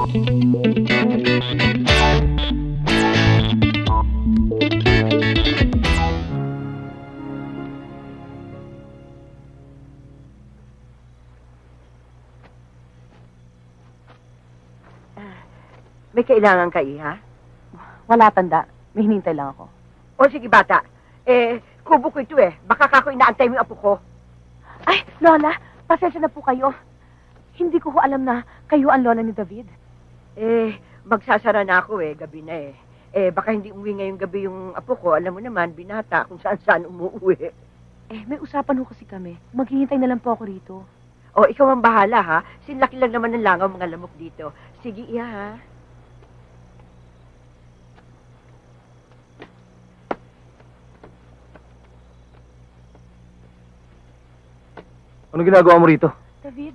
May kailangan ka, Iha? Wala, Tanda. May hinintay lang ako. O, sige, bata. Eh, kubo ko ito eh. Baka ako inaantay mo yung apo ko. Ay, Lola, pasensya na po kayo. Hindi ko alam na kayo ang Lola ni David. Eh, magsasara na ako eh. Gabi na eh. Eh, baka hindi umuwi ngayong gabi yung apo ko. Alam mo naman, binata, kung saan-saan umuwi. Eh, may usapan ho kasi kami. Maghihintay na lang po ako rito. O, ikaw ang bahala ha. Sinlaki lang naman ng langaw mga lamok dito. Sige, Iha ha. Anong ginagawa mo rito? David,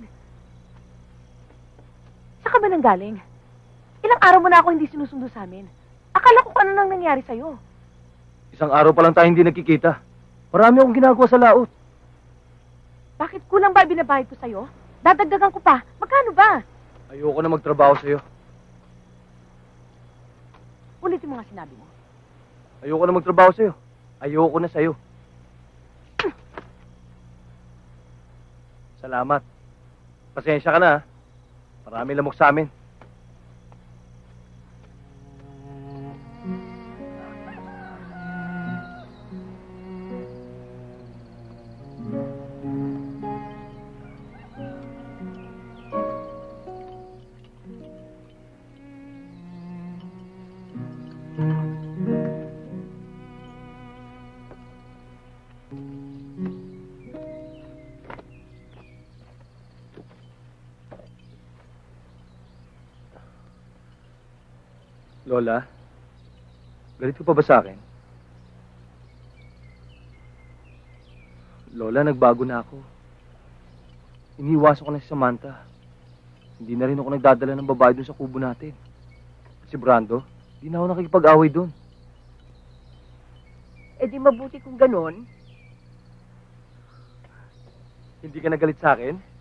saan ka ba nanggaling? Ilang araw mo na ako hindi sinusundo sa amin. Akala ko ano nang nangyari sa'yo. Isang araw pa lang tayo hindi nagkikita. Marami akong ginagawa sa laot. Bakit kulang ba binabayad ko sa'yo? Dadagdagan ko pa. Magkano ba? Ayoko na magtrabaho sa'yo. Ulitin mo nga sinabi mo. Ayoko na magtrabaho sa'yo. Ayoko na sa'yo. Salamat. Pasensya ka na, ha? Marami lamok sa amin. Lola, galit ko pa ba sa akin? Lola, nagbago na ako. Iniiwasan ko na si Samantha. Hindi na rin ako nagdadala ng babae doon sa kubo natin. Si Brando, hindi na ako nakikipag-away doon. Eh di mabuti kung ganon. Hindi ka nagalit sa akin?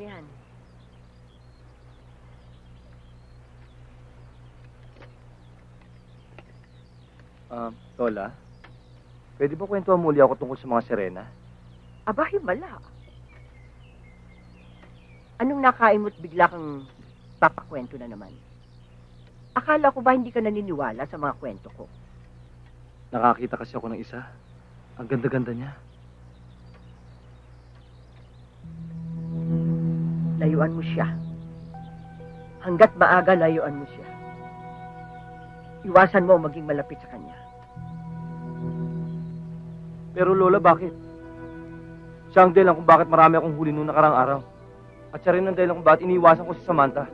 Ayan. Lola, pwede ba kwentuhan muli ako tungkol sa mga sirena? Aba, himala. Anong nakain mo't bigla kang papakwento na naman? Akala ko ba hindi ka naniniwala sa mga kwento ko? Nakakita kasi ako ng isa. Ang ganda-ganda niya. Layuan mo siya. Hanggat maaga, layuan mo siya. Iwasan mo maging malapit sa kanya. Pero Lola, bakit? Siya ang dahilan kung bakit marami akong huli noong nakarang araw. At siya rin ang dahilan kung bakit iniiwasan ko si Samantha.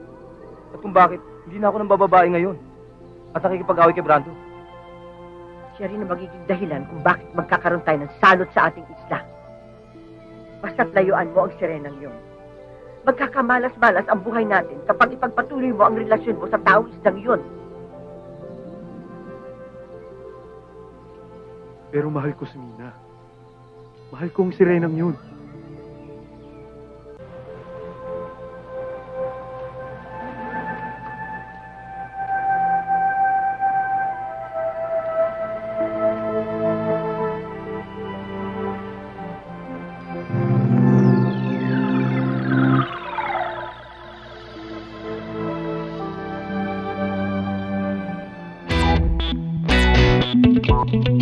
At kung bakit, hindi na ako ng bababae ngayon. At nakikipag-away kay Brando. Siya rin ang magiging dahilan kung bakit magkakaroon tayo ng salot sa ating isla. Basta't layuan mo ang sirenang yun. Magkakamalas-malas ang buhay natin kapag ipagpatuloy mo ang relasyon mo sa taong isdang yun. Pero mahal ko si Mina. Mahal ko ang sirenang yun. Thank you.